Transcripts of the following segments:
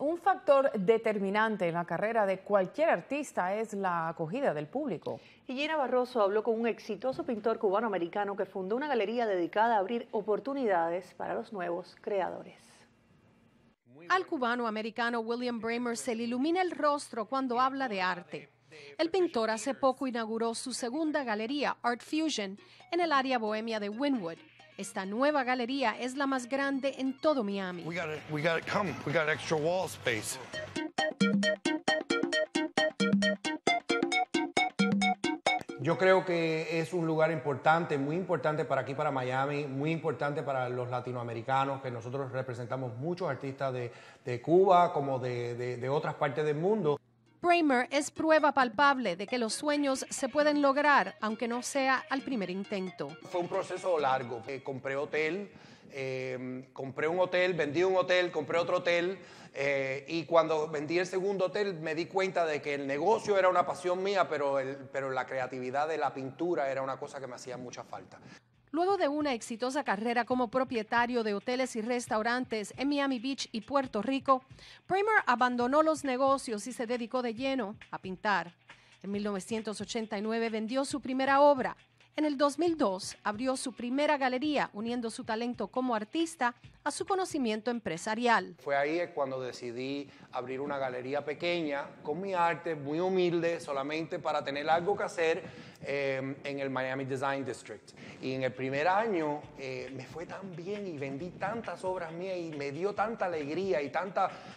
Un factor determinante en la carrera de cualquier artista es la acogida del público. Y Gina Barroso habló con un exitoso pintor cubano-americano que fundó una galería dedicada a abrir oportunidades para los nuevos creadores. Al cubano-americano William Bramer se le ilumina el rostro cuando habla de arte. El pintor hace poco inauguró su segunda galería, Art Fusion, en el área bohemia de Wynwood. Esta nueva galería es la más grande en todo Miami. We got extra wall space. Yo creo que es un lugar importante, muy importante para aquí, para Miami, muy importante para los latinoamericanos, que nosotros representamos muchos artistas de Cuba como de otras partes del mundo. Bramer es prueba palpable de que los sueños se pueden lograr, aunque no sea al primer intento. Fue un proceso largo. Compré un hotel, vendí un hotel, compré otro hotel y cuando vendí el segundo hotel me di cuenta de que el negocio era una pasión mía, pero la creatividad de la pintura era una cosa que me hacía mucha falta. Luego de una exitosa carrera como propietario de hoteles y restaurantes en Miami Beach y Puerto Rico, Bramer abandonó los negocios y se dedicó de lleno a pintar. En 1989 vendió su primera obra. En el 2002 abrió su primera galería, uniendo su talento como artista a su conocimiento empresarial. Fue ahí cuando decidí abrir una galería pequeña con mi arte, muy humilde, solamente para tener algo que hacer en el Miami Design District. Y en el primer año me fue tan bien y vendí tantas obras mías y me dio tanta alegría y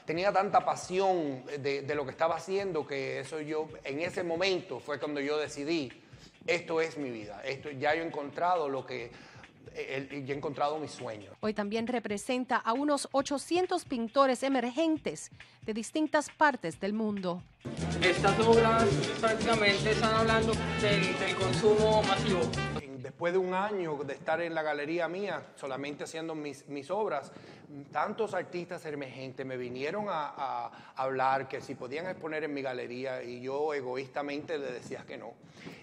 tenía tanta pasión de lo que estaba haciendo, que eso en ese momento fue cuando yo decidí: esto es mi vida, ya he encontrado ya he encontrado mi sueño. Hoy también representa a unos 800 pintores emergentes de distintas partes del mundo. Estas obras prácticamente están hablando del consumo masivo. Después de un año de estar en la galería mía, solamente haciendo mis obras, tantos artistas emergentes me vinieron a hablar que si podían exponer en mi galería, y yo egoístamente les decía que no.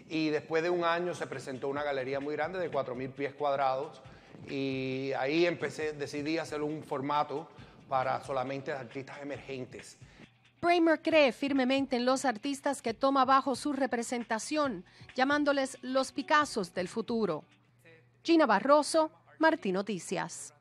Y después de un año se presentó una galería muy grande de 4.000 pies cuadrados y ahí decidí hacer un formato para solamente artistas emergentes. Bramer cree firmemente en los artistas que toma bajo su representación, llamándoles los Picassos del futuro. Gina Barroso, Martín Noticias.